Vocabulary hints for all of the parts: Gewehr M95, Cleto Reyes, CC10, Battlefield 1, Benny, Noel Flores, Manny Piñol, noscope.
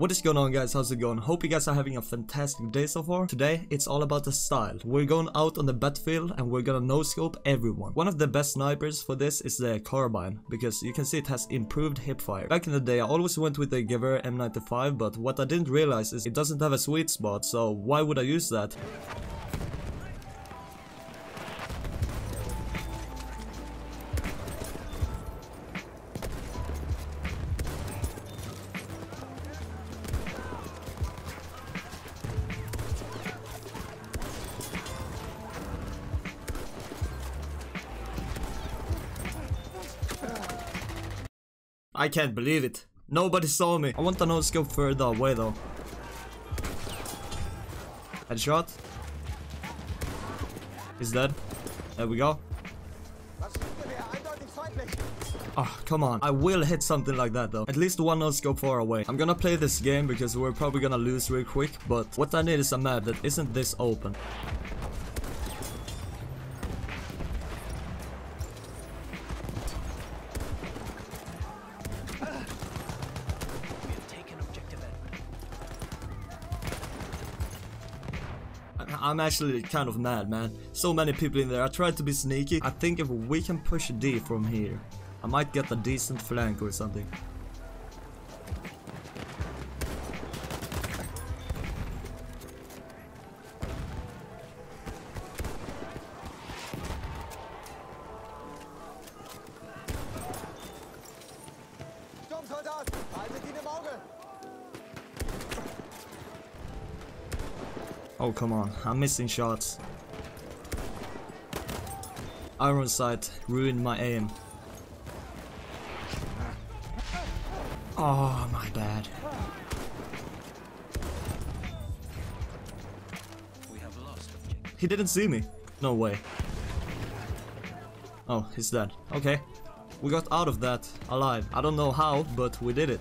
What is going on, guys? How's it going? Hope you guys are having a fantastic day so far. Today it's all about the style. We're going out on the battlefield and we're gonna no-scope everyone. One of the best snipers for this is the carbine, because you can see it has improved hipfire. Back in the day I always went with the Gewehr M95, but what I didn't realize is it doesn't have a sweet spot, so why would I use that? I can't believe it. Nobody saw me. I want the no-scope further away though. Headshot. He's dead. There we go. Oh, come on. I will hit something like that though. At least one no-scope far away. I'm gonna play this game because we're probably gonna lose real quick, but what I need is a map that isn't this open. I'm actually kind of mad, man. So many people in there. I tried to be sneaky. I think if we can push D from here, I might get a decent flank or something. Oh, come on, I'm missing shots. Iron sight ruined my aim. Oh, my bad. We have lost. He didn't see me. No way. Oh, he's dead. Okay. We got out of that alive. I don't know how, but we did it.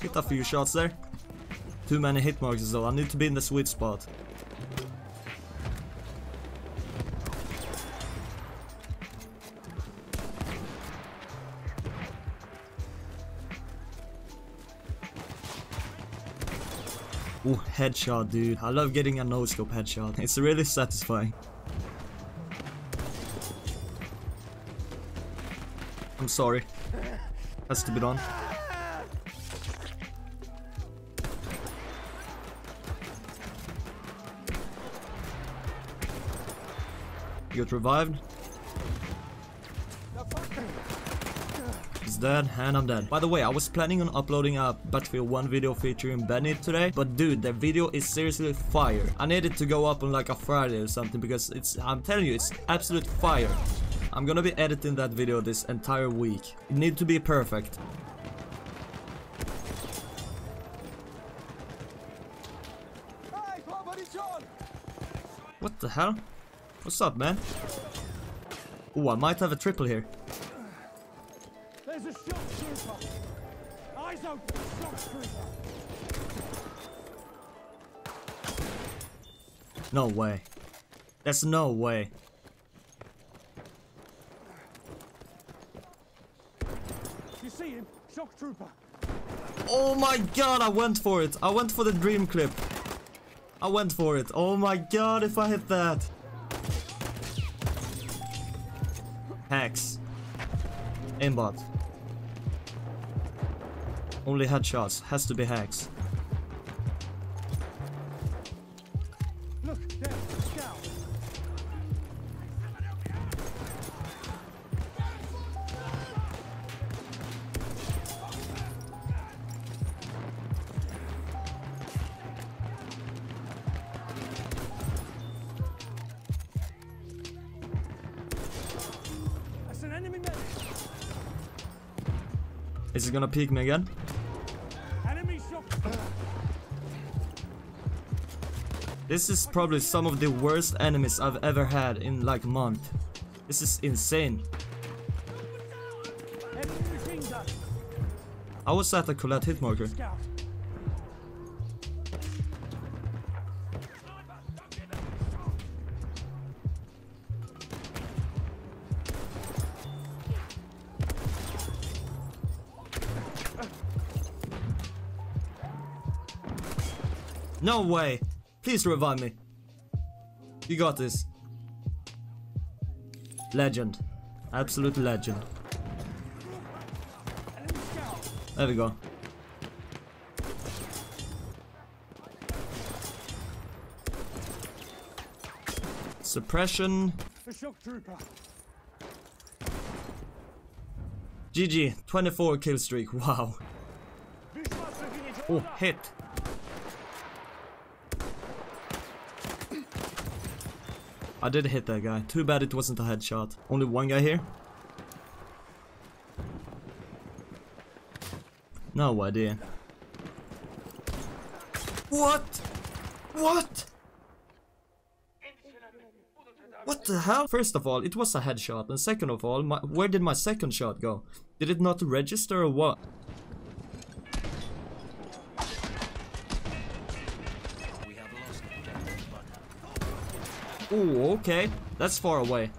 Hit a few shots there. Too many hit marks though, I need to be in the sweet spot. Ooh, headshot, dude. I love getting a no-scope headshot. It's really satisfying. I'm sorry. Has to be done. Got revived. He's dead, and I'm dead. By the way, I was planning on uploading a Battlefield 1 video featuring Benny today, but dude, that video is seriously fire. I need it to go up on like a Friday or something, because I'm telling you, it's absolute fire. I'm gonna be editing that video this entire week. It needs to be perfect. What the hell? What's up, man? Oh, I might have a triple here. There's a shot shooter. Eyes open, shot shooter. No way. There's no way. You see him? Shock trooper. Oh my god, I went for it. I went for the dream clip. I went for it. Oh my god, if I hit that. Hacks. Aimbot. Only headshots. Has to be hacks. Look, there's a scout. Is he gonna peek me again? Enemy shot. This is probably some of the worst enemies I've ever had in like a month. This is insane. I was at the Colette hit marker. No way! Please revive me. You got this. Legend. Absolute legend. There we go. Suppression. GG. 24 kill streak. Wow. Oh, hit. I did hit that guy. Too bad it wasn't a headshot. Only one guy here? No idea. What? What? What the hell? First of all, it was a headshot. And second of all, where did my second shot go? Did it not register or what? Ooh, okay. That's far away.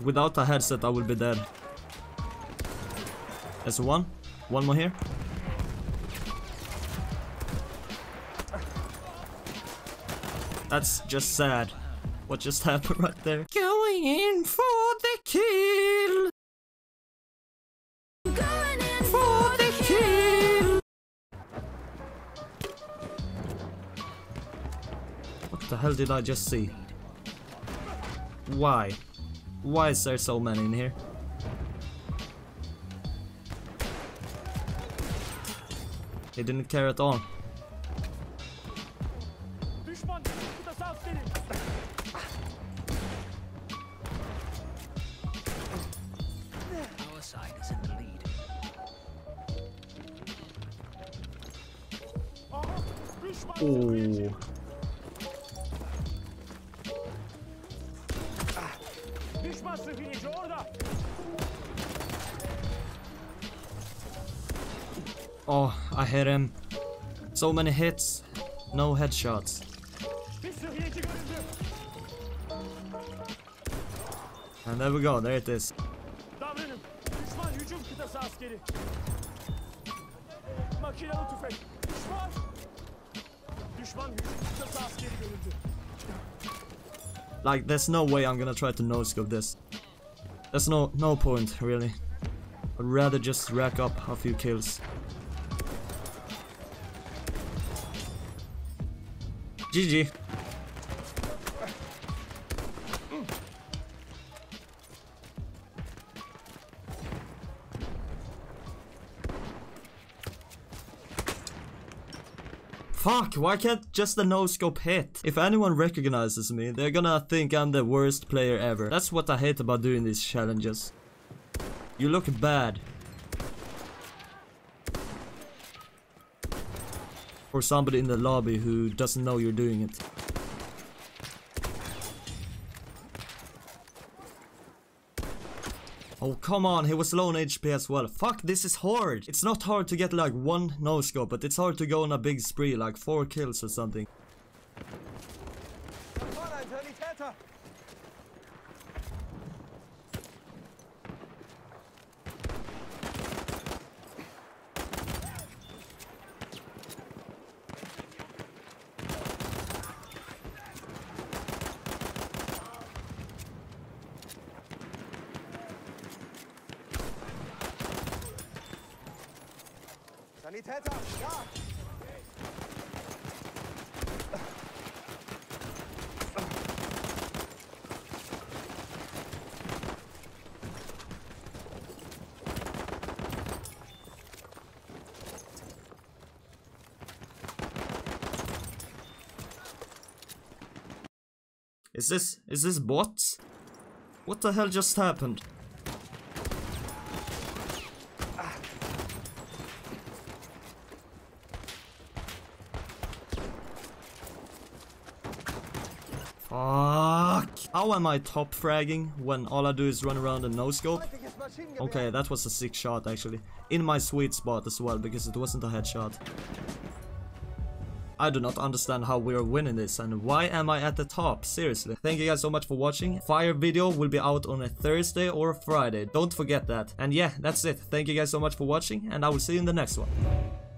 Without a headset, I will be dead. That's one. One more here. That's just sad. What just happened right there? Going in for the kill. What the hell did I just see? Why? Why is there so many in here? They didn't care at all. Our side is in the lead. Oh. Oh, I hit him. So many hits, no headshots. And there we go, there it is. Like, there's no way I'm gonna try to no-scope this. There's no point, really. I'd rather just rack up a few kills. GG. Fuck, why can't just the no-scope hit? If anyone recognizes me, they're gonna think I'm the worst player ever. That's what I hate about doing these challenges. You look bad. Or somebody in the lobby who doesn't know you're doing it. Oh, come on, he was low on HP as well. Fuck, this is hard. It's not hard to get like one no-scope, but it's hard to go on a big spree, like 4 kills or something. Is this bots? What the hell just happened? Fuck! How am I top fragging when all I do is run around and no scope? Okay, that was a sick shot actually. In my sweet spot as well, because it wasn't a headshot. I do not understand how we are winning this and why am I at the top, seriously. Thank you guys so much for watching. Fire video will be out on a Thursday or Friday, don't forget that. And yeah, that's it. Thank you guys so much for watching and I will see you in the next one.